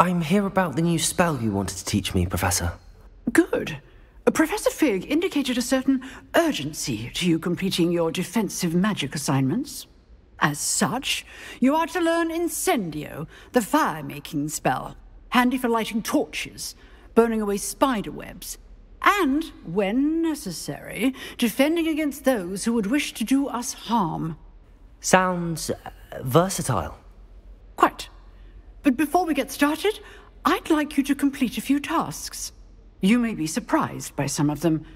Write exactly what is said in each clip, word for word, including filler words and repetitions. I'm here about the new spell you wanted to teach me, Professor. Good. Professor Fig indicated a certain urgency to you completing your defensive magic assignments. As such, you are to learn Incendio, the fire-making spell, handy for lighting torches, burning away spider webs, and, when necessary, defending against those who would wish to do us harm. Sounds versatile. Quite. But before we get started, I'd like you to complete a few tasks. You may be surprised by some of them.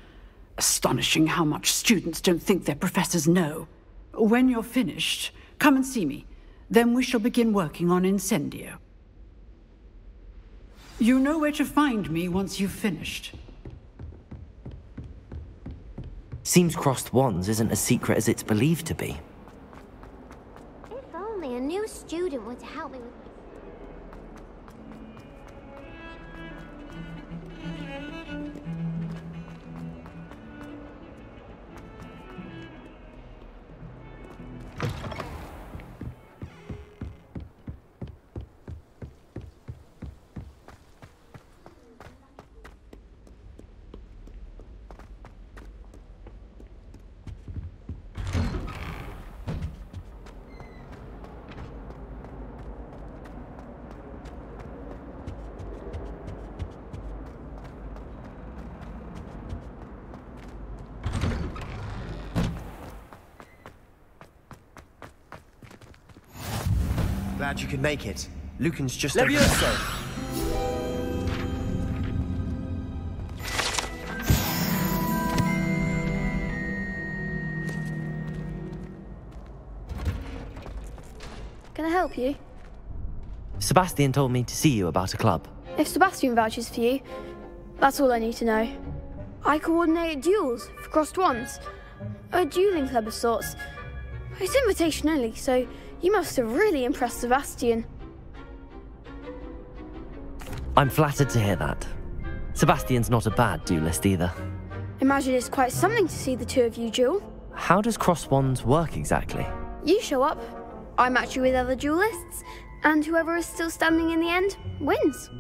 Astonishing how much students don't think their professors know. When you're finished, come and see me. Then we shall begin working on Incendio. You know where to find me once you've finished. Seems Crossed Wands isn't as secret as it's believed to be. If only a new student would help me with... Glad you could make it. Lucan's just over there. Can I help you? Sebastian told me to see you about a club. If Sebastian vouches for you, that's all I need to know. I coordinate duels for Crossed Wands, a dueling club of sorts. It's invitation only, so you must have really impressed Sebastian. I'm flattered to hear that. Sebastian's not a bad duelist either. Imagine it's quite something to see the two of you duel. How does Crossed Wands work exactly? You show up, I match you with other duelists, and whoever is still standing in the end wins.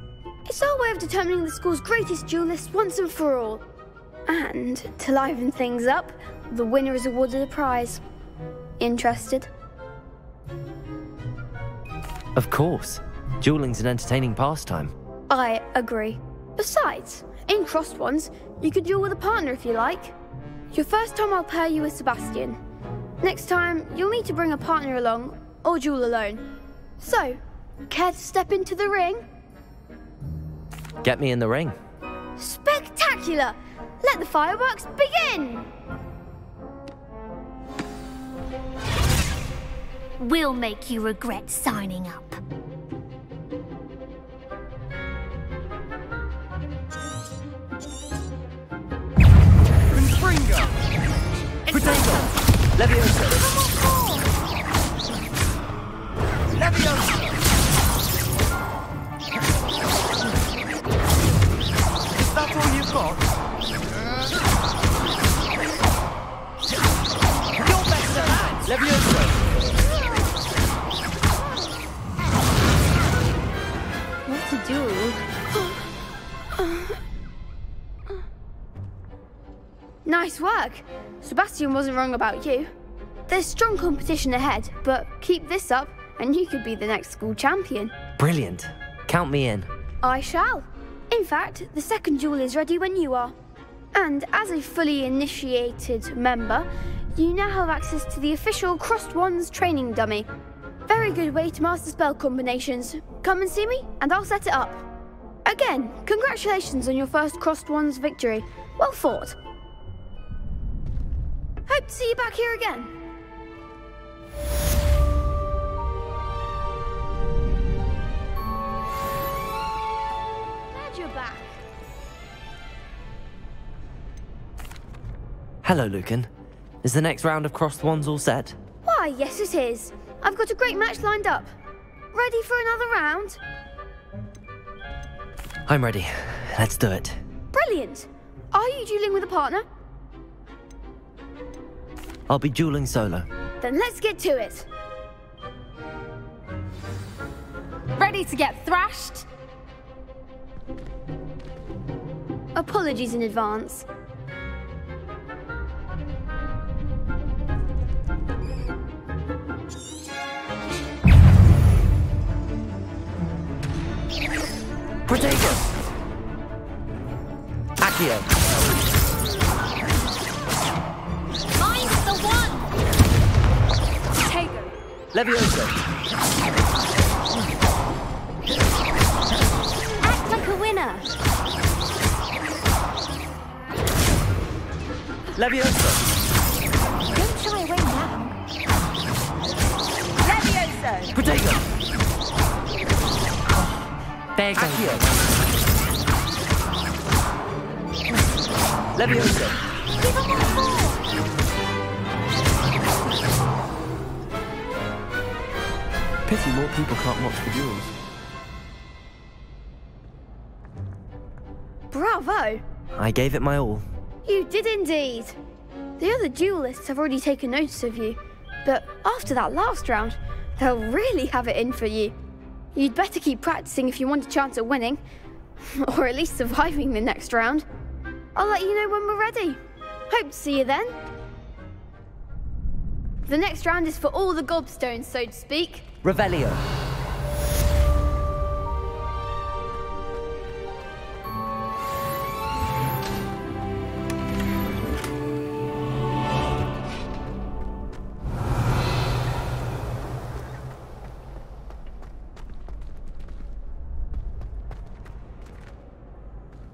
It's our way of determining the school's greatest duelist once and for all. And to liven things up, the winner is awarded a prize. Interested? Of course. Dueling's an entertaining pastime. I agree. Besides, in Crossed Wands, you could duel with a partner if you like. Your first time I'll pair you with Sebastian. Next time, you'll need to bring a partner along, or duel alone. So, care to step into the ring? Get me in the ring. Spectacular! Let the fireworks begin! We'll make you regret signing up. Confringo! Protego! Leviosa! Leviosa! Is that all you've got? You're better than that! Leviosa! Nice work. Sebastian wasn't wrong about you. There's strong competition ahead, but keep this up and you could be the next school champion. Brilliant. Count me in. I shall. In fact, the second duel is ready when you are. And as a fully initiated member, you now have access to the official Crossed Wands training dummy. Very good way to master spell combinations. Come and see me, and I'll set it up. Again, congratulations on your first Crossed Wands victory. Well fought. Hope to see you back here again. Glad you're back. Hello, Lucan. Is the next round of Crossed Wands all set? Why, yes it is. I've got a great match lined up. Ready for another round? I'm ready. Let's do it. Brilliant. Are you dueling with a partner? I'll be dueling solo. Then let's get to it. Ready to get thrashed? Apologies in advance. Protego! Accio! Mind the one! Protego! Leviosa! Act like a winner! Leviosa! Don't shy away now! Leviosa! Protego! Accio. Leviosa. Give him one more. Pity more people can't watch the duels. Bravo! I gave it my all. You did indeed. The other duelists have already taken notice of you, but after that last round, they'll really have it in for you. You'd better keep practicing if you want a chance at winning, or at least surviving the next round. I'll let you know when we're ready. Hope to see you then. The next round is for all the gobstones, so to speak. Revelio.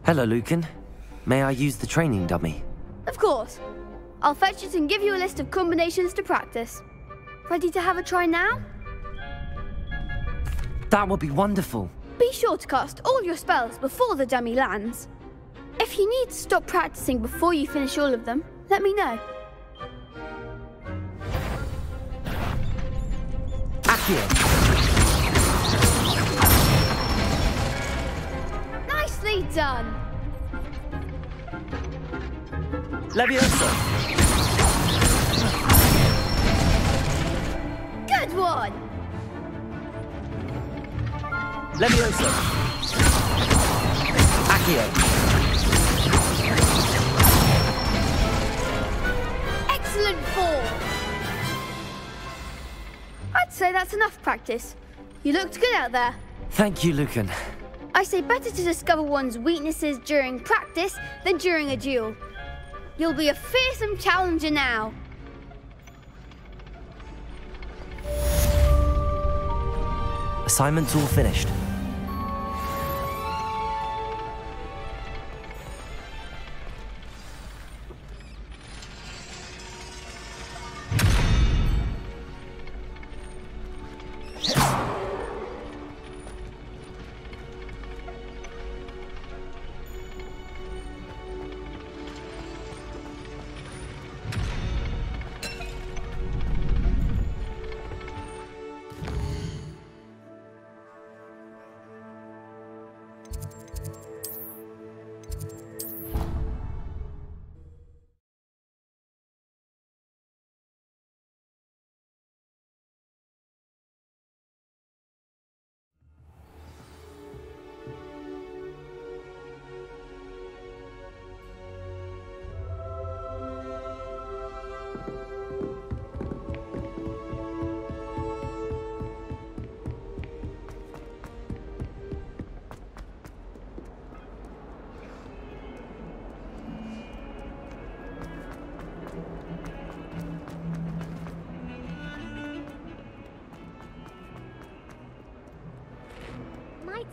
Hello, Lucan. May I use the training dummy? Of course. I'll fetch it and give you a list of combinations to practice. Ready to have a try now? That would be wonderful. Be sure to cast all your spells before the dummy lands. If you need to stop practicing before you finish all of them, let me know. Accio. Nicely done! Leviosa! Good one! Leviosa! Accio! Excellent form! I'd say that's enough practice. You looked good out there. Thank you, Lucan. I say better to discover one's weaknesses during practice than during a duel. You'll be a fearsome challenger now. Assignments all finished.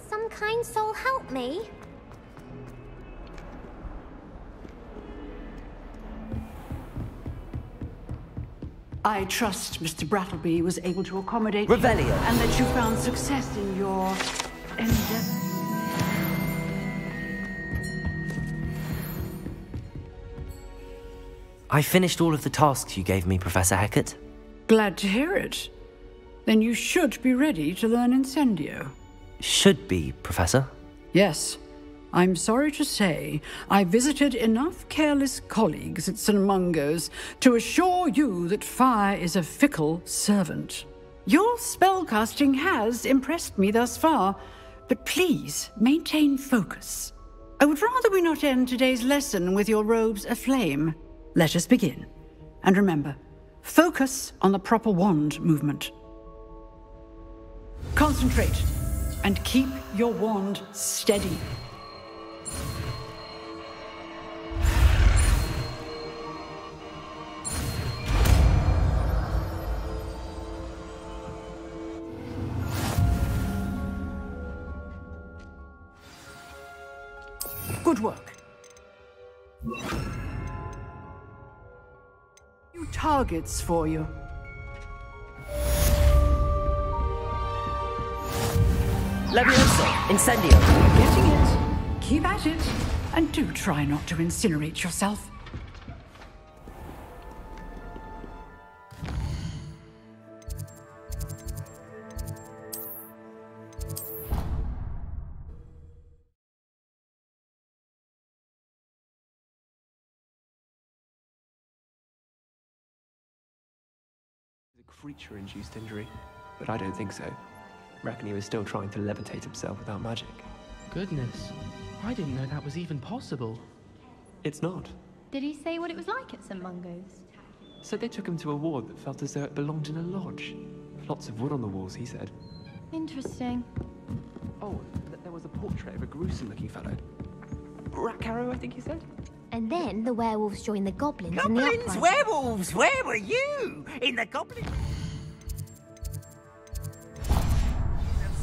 Some kind soul help me. I trust Mister Brattleby was able to accommodate Revelio. You and that you found success in your endeavor. I finished all of the tasks you gave me, Professor Hecate. Glad to hear it. Then you should be ready to learn Incendio. Should be, Professor. Yes. I'm sorry to say, I visited enough careless colleagues at Saint Mungo's to assure you that fire is a fickle servant. Your spellcasting has impressed me thus far, But please, maintain focus. I would rather we not end today's lesson with your robes aflame. Let us begin. And remember, focus on the proper wand movement. Concentrate, and keep your wand steady. Good work. New targets for you. Leviosa, Incendio. Getting it. Keep at it. And do try not to incinerate yourself. Creature-induced injury, but I don't think so. Reckon he was still trying to levitate himself without magic. Goodness, I didn't know that was even possible. It's not. Did he say what it was like at Saint Mungo's? So they took him to a ward that felt as though it belonged in a lodge. Lots of wood on the walls, he said. Interesting. Oh, th there was a portrait of a gruesome-looking fellow. Brackaro, I think he said. And then the werewolves joined the goblins. Goblins, in the werewolves, where were you? In the goblin.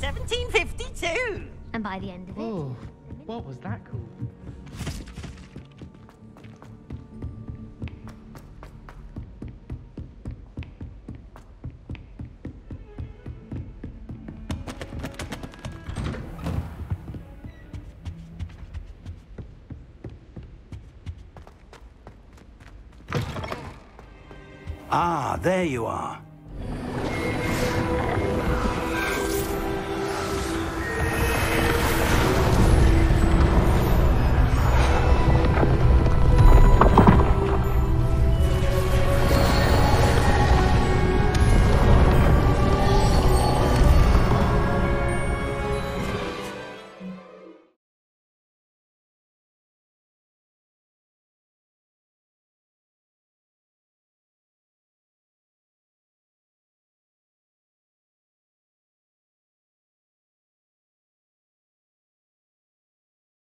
seventeen fifty-two. And by the end of it. Oh, what was that called? Ah, there you are.